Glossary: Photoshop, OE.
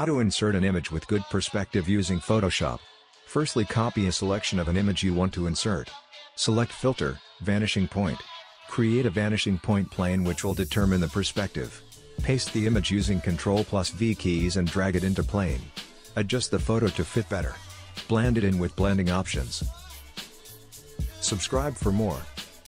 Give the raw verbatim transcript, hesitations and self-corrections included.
How to insert an image with good perspective using Photoshop. Firstly, copy a selection of an image you want to insert. Select Filter, Vanishing Point. Create a vanishing point plane which will determine the perspective. Paste the image using control plus V keys and drag it into plane. Adjust the photo to fit better. Blend it in with blending options. Subscribe for more.